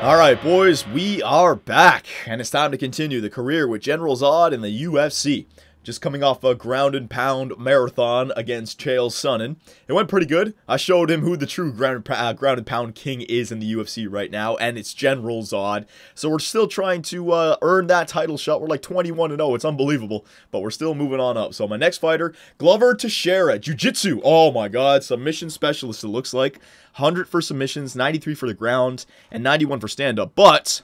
Alright boys, we are back, and it's time to continue the career with General Zod in the UFC. Just coming off a ground and pound marathon against Chael Sonnen. It went pretty good. I showed him who the true ground and pound king is in the UFC right now, and it's General Zod. So we're still trying to earn that title shot. We're like 21-0. It's unbelievable, but we're still moving on up. So my next fighter, Glover Teixeira, Jiu-Jitsu. Oh my God, submission specialist it looks like. 100 for submissions, 93 for the ground, and 91 for stand-up. But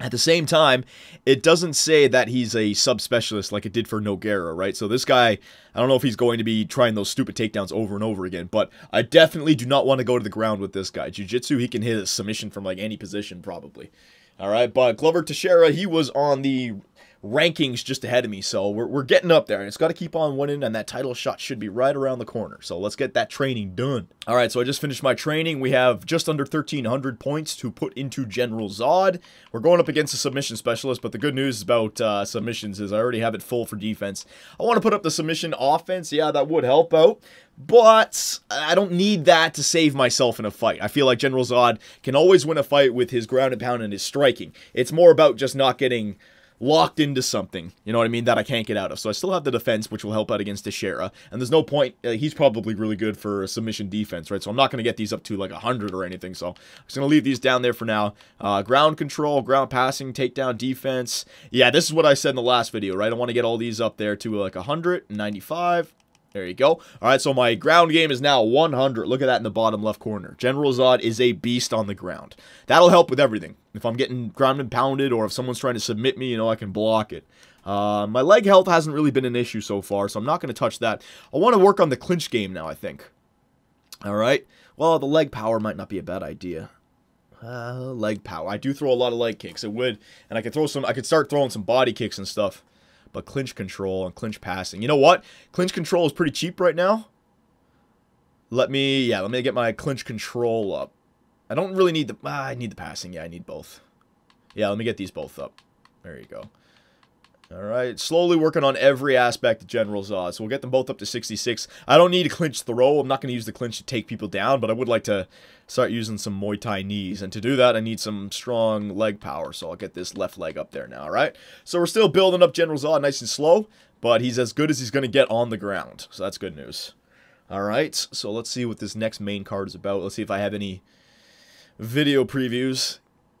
at the same time, it doesn't say that he's a subspecialist like it did for Nogueira, right? So this guy, I don't know if he's going to be trying those stupid takedowns over and over again, but I definitely do not want to go to the ground with this guy. Jiu-Jitsu, he can hit a submission from like any position probably. All right, but Glover Teixeira, he was on the rankings just ahead of me, so we're getting up there, and it's got to keep on winning, and that title shot should be right around the corner. So let's get that training done. All right, so I just finished my training. We have just under 1,300 points to put into General Zod. We're going up against a submission specialist, but the good news about submissions is I already have it full for defense. I want to put up the submission offense. Yeah, that would help out, but I don't need that to save myself in a fight. I feel like General Zod can always win a fight with his ground and pound and his striking. It's more about just not getting locked into something, you know what I mean, that I can't get out of. So I still have the defense, which will help out against Teixeira, and there's no point, he's probably really good for submission defense, right? So I'm not going to get these up to like 100 or anything, so I'm just going to leave these down there for now. Ground control, ground passing, takedown defense. Yeah, this is what I said in the last video, right? I want to get all these up there to like 195. There you go. All right, so my ground game is now 100. Look at that in the bottom left corner. General Zod is a beast on the ground. That'll help with everything. If I'm getting ground and pounded or if someone's trying to submit me, you know, I can block it. My leg health hasn't really been an issue so far, so I'm not going to touch that. I want to work on the clinch game now, I think. All right. Well, the leg power might not be a bad idea. Leg power. I do throw a lot of leg kicks. It would. And I could throw some, I could start throwing some body kicks and stuff. But clinch control and clinch passing. You know what? Clinch control is pretty cheap right now. Let me get my clinch control up. I don't really need the, I need the passing. Yeah, I need both. Yeah, let me get these both up. There you go. All right, slowly working on every aspect of General Zod. So we'll get them both up to 66. I don't need a clinch throw. I'm not going to use the clinch to take people down, but I would like to start using some Muay Thai knees. And to do that, I need some strong leg power. So I'll get this left leg up there now, all right? So we're still building up General Zod nice and slow, but he's as good as he's going to get on the ground. So that's good news. All right, so let's see what this next main card is about. Let's see if I have any video previews.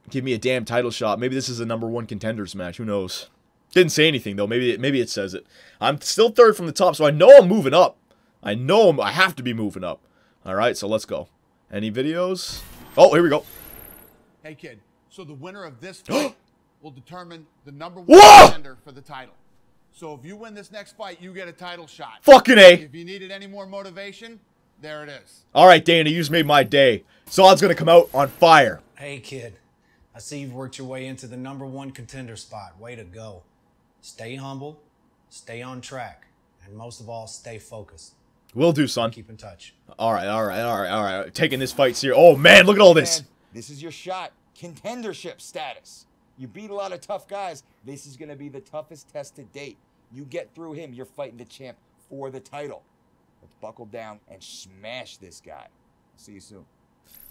Give me a damn title shot. Maybe this is a #1 contenders match. Who knows? Didn't say anything, though. Maybe it says it. I'm still third from the top, so I know I'm moving up. I know I have to be moving up. All right, so let's go. Any videos? Oh, here we go. Hey, kid. So the winner of this fight will determine the #1 contender for the title. So if you win this next fight, you get a title shot. Fucking A. If you needed any more motivation, there it is. All right, Dana, you just made my day. Zod's going to come out on fire. Hey, kid. I see you've worked your way into the #1 contender spot. Way to go. Stay humble, stay on track, and most of all, stay focused. Will do, son. Keep in touch. All right, all right, all right, all right. Taking this fight serious. Oh, man, look at all this. Man, this is your shot. Contendership status. You beat a lot of tough guys. This is going to be the toughest test to date. You get through him, you're fighting the champ for the title. Let's buckle down and smash this guy. See you soon.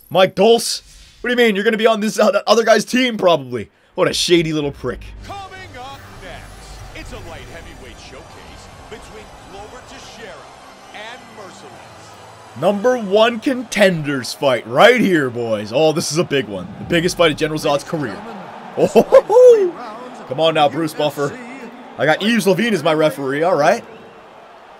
Mike Dolce? What do you mean? You're going to be on this other guy's team, probably. What a shady little prick. It's a light heavyweight showcase between Glover Teixeira and Merciless. #1 contenders fight right here, boys. Oh, this is a big one. The biggest fight of General Zod's career. Oh, ho, ho, ho. Come on now, Bruce Buffer. I got Yves Lavigne as my referee, all right.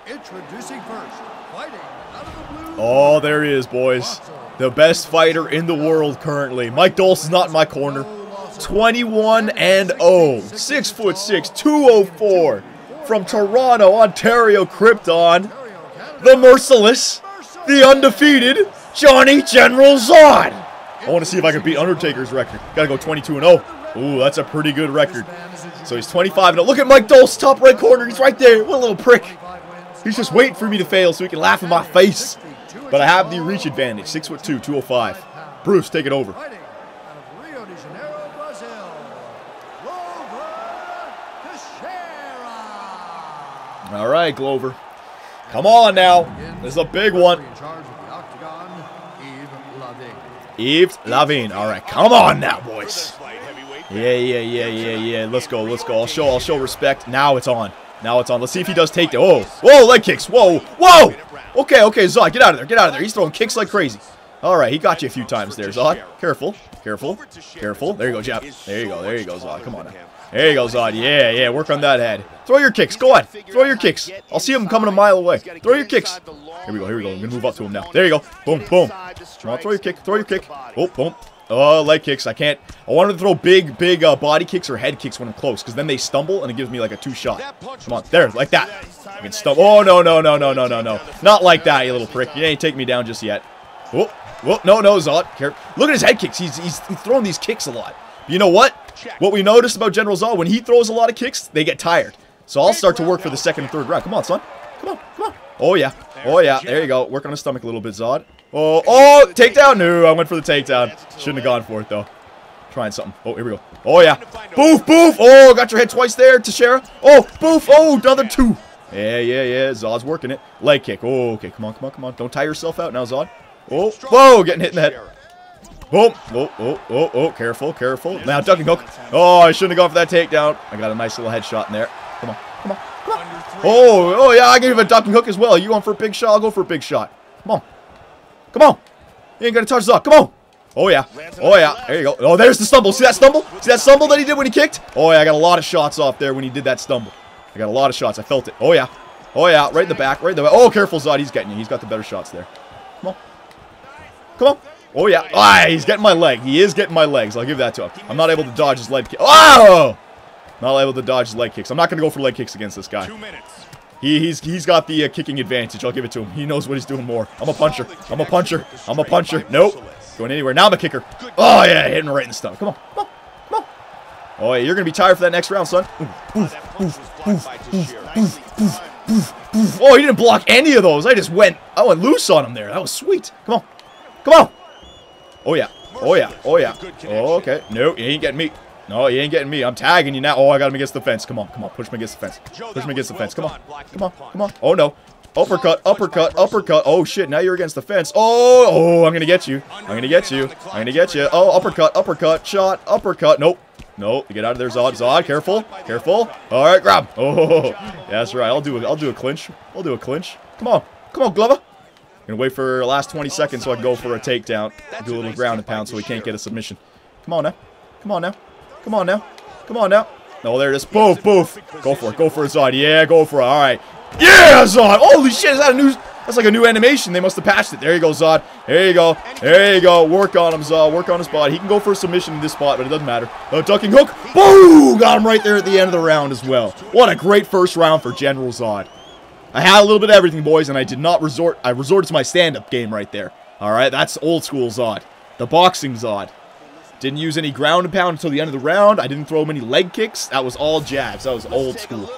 Introducing first, fighting out of the blue. Oh, there he is, boys. The best fighter in the world currently. Mike Dolce is not in my corner. 21-0, 6'6", 204, from Toronto, Ontario, Krypton, the merciless, the undefeated, Johnny General Zod. I want to see if I can beat Undertaker's record. Gotta go 22-0. Ooh, that's a pretty good record. So he's 25-0. Look at Mike Dolce, top right corner. He's right there. What a little prick. He's just waiting for me to fail so he can laugh in my face. But I have the reach advantage. 6'2", 205. Bruce, take it over. All right, Glover. Come on now. This is a big one. Yves Lavigne. All right, come on now, boys. Yeah. Let's go. I'll show respect. Now it's on. Let's see if he does take the. Oh, whoa, leg kicks. Whoa, whoa. Okay, Zod, get out of there. He's throwing kicks like crazy. All right, he got you a few times there, Zod. Careful. There you go, jab. There you go, Zod. Come on now. There you go, Zod. Yeah, work on that head. Throw your kicks. Go on. Throw your kicks. I'll see him coming a mile away. Throw your kicks. Here we go. I'm going to move up to him now. There you go. Boom. Come on, throw your kick. Oh, boom. Oh, leg kicks. I can't. I wanted to throw big body kicks or head kicks when I'm close, because then they stumble and it gives me like a two shot. Come on, there, like that. I can stumble. Oh, no. Not like that, you little prick. You ain't take me down just yet. Whoop, whoop. No, Zod. Look at his head kicks. He's throwing these kicks a lot. You know what? What we noticed about General Zod, when he throws a lot of kicks, they get tired. So I'll start to work for the second and third round. Come on, son. Come on. Oh yeah. There you go. Work on his stomach a little bit, Zod. Oh, takedown. No, I went for the takedown. Shouldn't have gone for it, though. Trying something. Oh, here we go. Oh, yeah. Boof. Oh, got your head twice there, Teixeira. Oh, boof. Oh, another two. Yeah. Zod's working it. Leg kick. Oh, okay. Come on. Don't tire yourself out now, Zod. Oh, whoa, getting hit in the head. Boom. Oh. Careful. Now, duck and hook. Oh, I shouldn't have gone for that takedown. I got a nice little headshot in there. Come on. Oh, yeah, I can give a duck and hook as well. You going for a big shot? I'll go for a big shot. Come on. You ain't gonna touch Zod. Come on. Oh, yeah. There you go. Oh, there's the stumble. See that stumble that he did when he kicked? Oh, yeah, I got a lot of shots off there when he did that stumble. I felt it. Oh, yeah. Right in the back. Oh, careful, Zod. He's getting you. He's got the better shots there. Come on. Oh, yeah. Ah, he's getting my leg. He is getting my legs. I'll give that to him. I'm not able to dodge his leg kick. Oh! Not able to dodge his leg kicks. I'm not going to go for leg kicks against this guy. 2 minutes. He's got the kicking advantage. I'll give it to him. He knows what he's doing more. I'm a puncher. Nope. Going anywhere. Now I'm a kicker. Oh, yeah. Hitting right in the stomach. Come on. Oh, yeah. You're going to be tired for that next round, son. Oof. Oh, he didn't block any of those. I went loose on him there. That was sweet. Come on. Oh, yeah. Oh, okay. No, he ain't getting me. I'm tagging you now. Oh, I got him against the fence. Come on. Push me against the fence. Come on. Oh, no. Uppercut. Oh, shit. Now you're against the fence. Oh, I'm going to get you. Oh, uppercut. Shot. Uppercut. Nope. Get out of there, Zod. Careful. All right, grab. Oh, that's right. I'll do a clinch. Come on, Glover. Gonna wait for the last 20 seconds so I can go for a takedown. Do a little ground and pound so he can't get a submission. Come on now. Oh, there it is. Boof. Go for it, Zod. Yeah, go for it. All right. Yeah, Zod. Holy shit, is that a new... That's like a new animation. They must have patched it. There you go, Zod. There you go. Work on him, Zod. Work on his body. He can go for a submission in this spot, but it doesn't matter. Ducking hook. Boom! Got him right there at the end of the round as well. What a great first round for General Zod. I had a little bit of everything, boys, and I did not resort... I resorted to my stand-up game right there. All right, that's old school Zod. The boxing Zod. Didn't use any ground and pound until the end of the round. I didn't throw many leg kicks. That was all jabs. That was old school.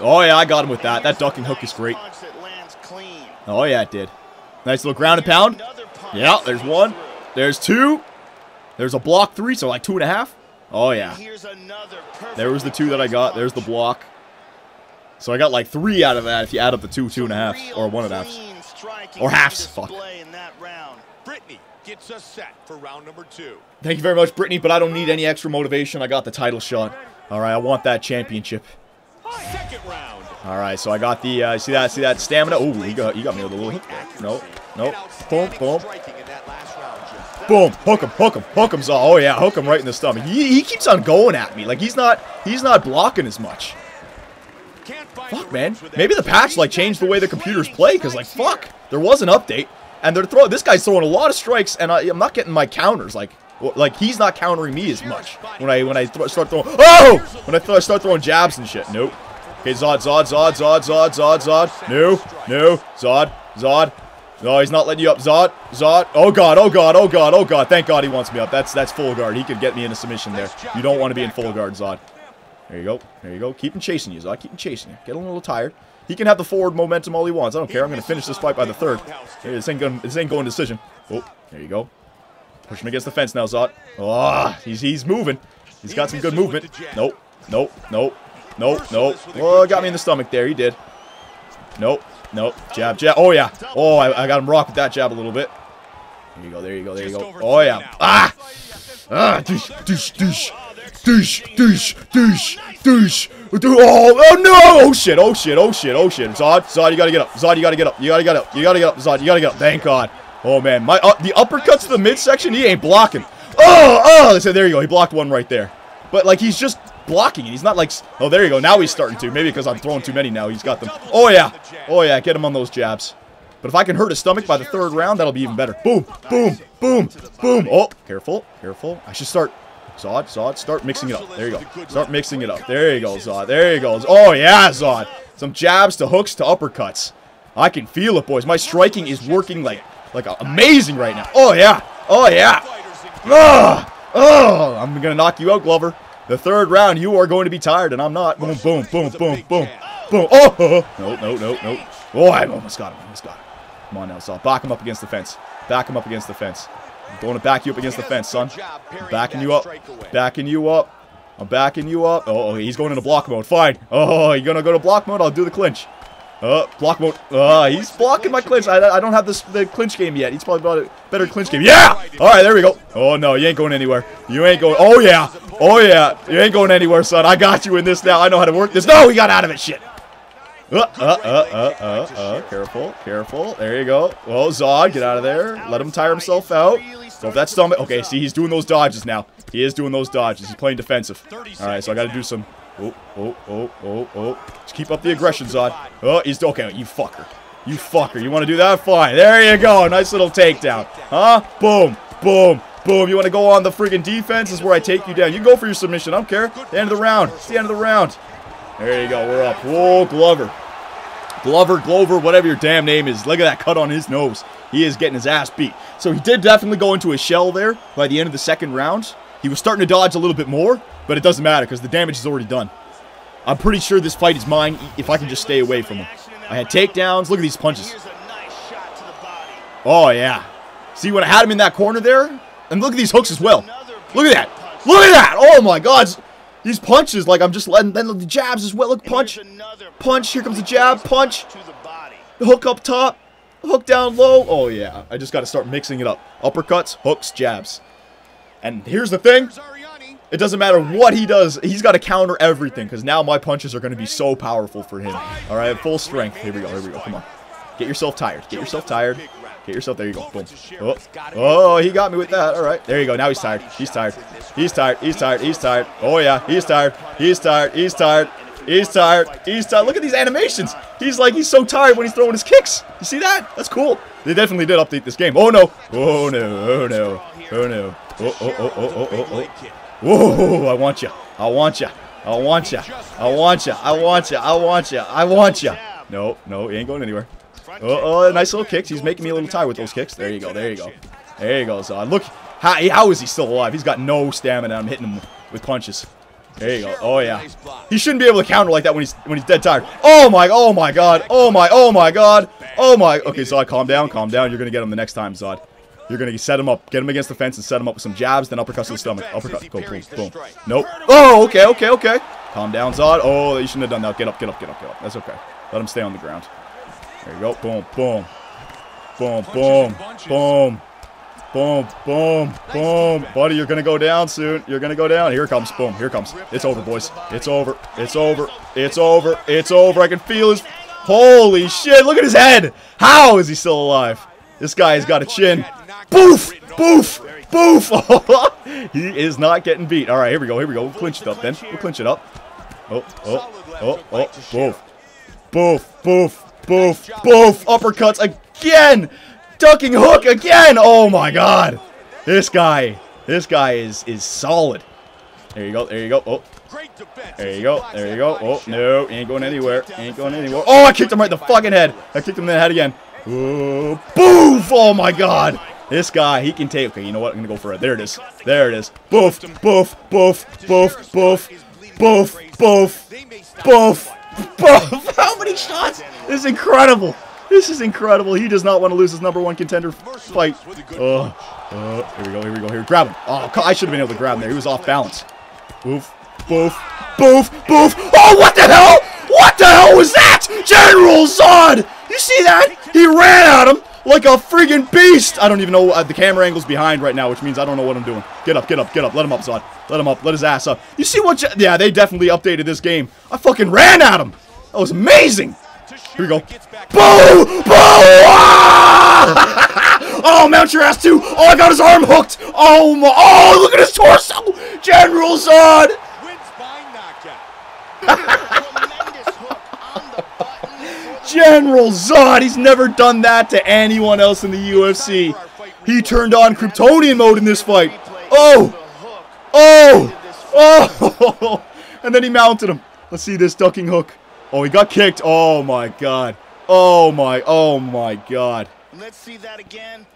Oh, yeah, I got him with that. That ducking hook is great. Oh, yeah, it did. Nice little ground and pound. Yeah, there's one. There's two. There's a block three, so like 2.5. Oh, yeah. There was the two that I got. There's the block. So I got like 3 out of that if you add up the 2.5, or 1.5. Or halves. Fuck. Gets us set for round number 2. Thank you very much, Brittany, but I don't need any extra motivation. I got the title shot. All right, I want that championship. Second round. All right, so I got the, see that stamina? Oh, you got me with a little hit. Nope. Boom. Boom. Hook him. Oh, yeah, hook him right in the stomach. He keeps on going at me. Like, he's not blocking as much. Fuck, man. Maybe the patch, like, changed the way the computers play, because, like, fuck, there was an update. And they're throwing. This guy's throwing a lot of strikes, and I'm not getting my counters. Like he's not countering me as much when I start throwing. Oh, when I start throwing jabs and shit. Nope. Okay, Zod. No. Zod. No, he's not letting you up. Zod. Oh god. Thank God he wants me up. That's full guard. He could get me in a submission there. You don't want to be in full guard, Zod. There you go. Keep him chasing you, Zod. Get a little tired. He can have the forward momentum all he wants. I don't care. I'm going to finish this fight by the third. This ain't going decision. Oh, there you go. Push him against the fence now, Zod. Oh, he's moving. He's got some good movement. Nope. Oh, got me in the stomach there. He did. Nope. Jab. Oh, yeah. Oh, I got him rocked with that jab a little bit. There you go, there you go, there you go. Oh yeah. Ah! Ah! Douche, douche, douche. Douche, douche, douche, douche. Oh, oh no! Oh shit, oh shit, oh shit, oh shit. Zod, Zod, you gotta get up. Zod, you gotta get up. You gotta get up. You gotta get up, Zod. You gotta get up. Thank God. Oh man, my the uppercuts to the midsection, he ain't blocking. Oh, oh! So there you go, he blocked one right there. But like, he's just blocking it. He's not like, oh, there you go. Now he's starting to. Maybe because I'm throwing too many now. He's got them. Oh yeah. Oh yeah, get him on those jabs. But if I can hurt his stomach by the third round, that'll be even better. Boom, boom, boom, boom. Oh, careful, careful. I should start. Zod, Zod, start mixing it up. There you go. Start mixing it up. There you go, Zod. There you go. Oh, yeah, Zod. Some jabs to hooks to uppercuts. I can feel it, boys. My striking is working like amazing right now. Oh, yeah. Oh, yeah. Oh, oh. I'm going to knock you out, Glover. The third round, you are going to be tired, and I'm not. Boom, boom, boom, boom, boom, boom. Oh, no, no, no, no. Oh, I almost got him. I almost got him. Come on now, Zod. Back him up against the fence. Back him up against the fence. I'm going to back you up against the fence, son. I'm backing you up. Backing you up. I'm backing you up. Oh, he's going into block mode. Fine. Oh, you're going to go to block mode? I'll do the clinch. Block mode. He's blocking my clinch. I don't have the clinch game yet. He's probably got a better clinch game. Yeah! All right, there we go. Oh, no. You ain't going anywhere. You ain't going. Oh, yeah. Oh, yeah. You ain't going anywhere, son. I got you in this now. I know how to work this. No, he got out of it. Shit. Careful, careful. There you go. Oh, Zod, get out of there. Let him tire himself out. So if that's stomach. Okay, see, he's doing those dodges now. He is doing those dodges. He's playing defensive. All right, so I got to do some. Oh, oh, oh, oh, oh. Just keep up the aggression, Zod. Oh, he's okay. You fucker. You fucker. You want to do that? Fine. There you go. Nice little takedown. Huh? Boom, boom, boom. You want to go on the friggin' defense? This is where I take you down. You can go for your submission. I don't care. The end of the round. It's the end of the round. There you go, we're up. Whoa, Glover. Glover, Glover, whatever your damn name is. Look at that cut on his nose. He is getting his ass beat. So he did definitely go into a shell there by the end of the second round. He was starting to dodge a little bit more, but it doesn't matter because the damage is already done. I'm pretty sure this fight is mine if I can just stay away from him. I had takedowns. Look at these punches. Oh, yeah. See, when I had him in that corner there, and look at these hooks as well. Look at that. Look at that. Oh, my God. These punches, like I'm just letting then the jabs as well. Look, punch, punch. Here comes the jab, punch. The hook up top, hook down low. Oh yeah, I just got to start mixing it up. Uppercuts, hooks, jabs. And here's the thing: it doesn't matter what he does. He's got to counter everything because now my punches are going to be so powerful for him. All right, full strength. Here we go. Here we go. Come on. Get yourself tired. Get yourself tired. Get yourself, there you go, boom. Oh, oh, he got me with that, all right. There you go, now he's tired, he's tired. He's tired, he's tired, he's tired. Oh yeah, he's tired, he's tired, he's tired. He's tired, he's tired. Look at these animations. He's like, he's so tired when he's throwing his kicks. You see that? That's cool. They definitely did update this game. Oh no, oh no, oh no, oh no. Oh, oh, oh, oh, oh, oh, oh. Whoa, I want you, I want you, I want you, I want you, I want you, I want you, I want you. No, no, he ain't going anywhere. Oh, oh, nice little kicks. He's making me a little tired with those kicks. There you go, there you go. There you go, Zod. Look, how is he still alive? He's got no stamina. I'm hitting him with punches. There you go. Oh, yeah. He shouldn't be able to counter like that when he's dead tired. Oh, my God. Oh, my God. Oh, my. Okay, Zod, calm down, calm down. You're going to get him the next time, Zod. You're going to set him up. Get him against the fence and set him up with some jabs, then uppercuts to the stomach. Uppercut. Go, boom, boom. Nope. Oh, okay, okay, okay. Calm down, Zod. Oh, you shouldn't have done that. Get up, get up, get up, get up. That's okay. Let him stay on the ground. There you go. Boom, boom. Boom, boom. Boom. Boom, boom, boom. Buddy, you're going to go down soon. You're going to go down. Here it comes. Boom. Here it comes. It's over, boys. It's over. It's over. It's over. It's over. I can feel his... Holy shit. Look at his head. How is he still alive? This guy has got a chin. Boof. Boof. Boof. He is not getting beat. All right. Here we go. Here we go. We'll clinch it up then. We'll clinch it up. Oh, oh, oh, oh. Boof. Boof. Boof. Boof, boof, uppercuts again, ducking hook again. Oh my God, this guy is solid. There you go, there you go. Oh, there you go, there you go. Oh no, ain't going anywhere, ain't going anywhere. Oh, I kicked him right in the fucking head. I kicked him in the head again. Ooh, boof. Oh my God, this guy, he can take. Okay, you know what? I'm gonna go for it. There it is, there it is. Boof, boof, boof, boof, boof, boof, boof, boof. Boof! How many shots? This is incredible. This is incredible. He does not want to lose his number one contender fight. Here we go, here we go, here. Grab him. Oh, I should have been able to grab him there. He was off balance. Boof, boof, boof, boof. Oh, what the hell? What the hell was that? General Zod! You see that? He ran at him, like a friggin' beast. I don't even know. The camera angle's behind right now, which means I don't know what I'm doing. Get up, get up, get up. Let him up, Zod. Let him up. Let his ass up. You see what you... Yeah, they definitely updated this game. I fucking ran at him. That was amazing. Here we go. Boom! Boom! Ah! Oh, mount your ass, too. Oh, I got his arm hooked. Oh, my... Oh, look at his torso. General Zod. General Zod, he's never done that to anyone else in the UFC. He turned on Kryptonian mode in this fight. Oh! Oh! Oh! And then he mounted him. Let's see this ducking hook. Oh, he got kicked. Oh my god. Oh my god. Let's see that again.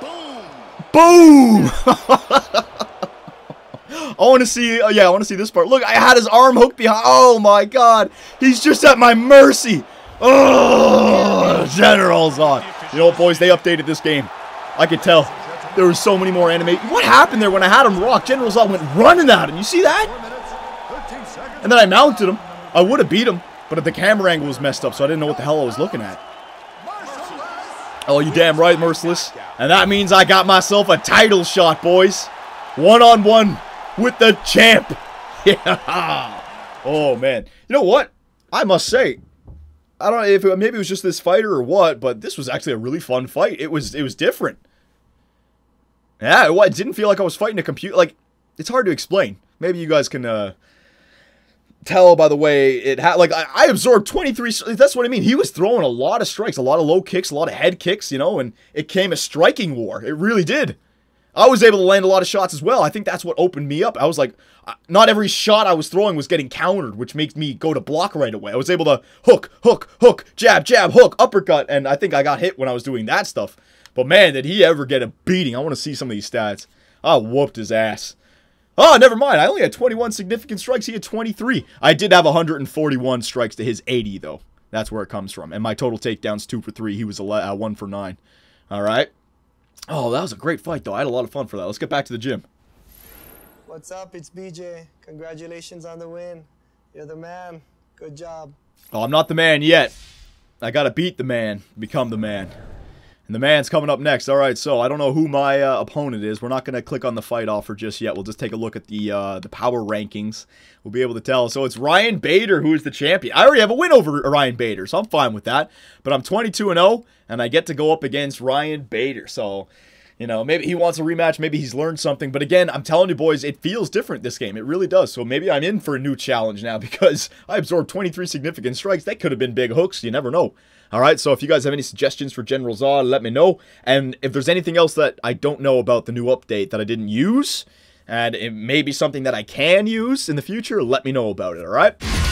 Boom! Boom! I want to see, yeah, I want to see this part. Look, I had his arm hooked behind. Oh my god. He's just at my mercy. Oh, General Zod. You know what, boys? They updated this game. I could tell. There were so many more anime. What happened there when I had him rock? General Zod went running at him. You see that? And then I mounted him. I would have beat him, but the camera angle was messed up, so I didn't know what the hell I was looking at. Oh, you damn right, Merciless. And that means I got myself a title shot, boys. One-on-one with the champ. Yeah. Oh, man. You know what? I must say, I don't know if it, maybe it was just this fighter or what, but this was actually a really fun fight. It was different. Yeah, it didn't feel like I was fighting a computer. Like, it's hard to explain. Maybe you guys can tell by the way it had. Like, I absorbed 23. That's what I mean. He was throwing a lot of strikes, a lot of low kicks, a lot of head kicks, you know, and it came a striking war. It really did. I was able to land a lot of shots as well. I think that's what opened me up. I was like, not every shot I was throwing was getting countered, which makes me go to block right away. I was able to hook, hook, hook, jab, jab, hook, uppercut, and I think I got hit when I was doing that stuff. But man, did he ever get a beating. I want to see some of these stats. I whooped his ass. Oh, never mind. I only had 21 significant strikes. He had 23. I did have 141 strikes to his 80, though. That's where it comes from. And my total takedowns, 2 for 3. He was 1 for 9. All right. Oh, that was a great fight, though. I had a lot of fun for that. Let's get back to the gym. What's up? It's BJ. Congratulations on the win. You're the man. Good job. Oh, I'm not the man yet. I gotta beat the man, become the man. And the man's coming up next. All right, so I don't know who my opponent is. We're not going to click on the fight offer just yet. We'll just take a look at the power rankings. We'll be able to tell. So it's Ryan Bader who is the champion. I already have a win over Ryan Bader, so I'm fine with that. But I'm 22-0, and I get to go up against Ryan Bader. So, you know, maybe he wants a rematch. Maybe he's learned something. But again, I'm telling you, boys, it feels different this game. It really does. So maybe I'm in for a new challenge now because I absorbed 23 significant strikes. That could have been big hooks. You never know. All right, so if you guys have any suggestions for General Zod, let me know. And if there's anything else that I don't know about the new update that I didn't use, and it may be something that I can use in the future, let me know about it, all right?